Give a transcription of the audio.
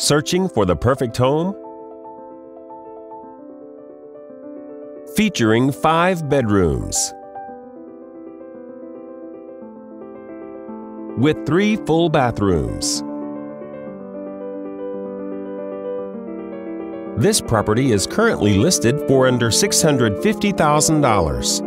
Searching for the perfect home? Featuring 5 bedrooms. With 3 full bathrooms. This property is currently listed for under $650,000.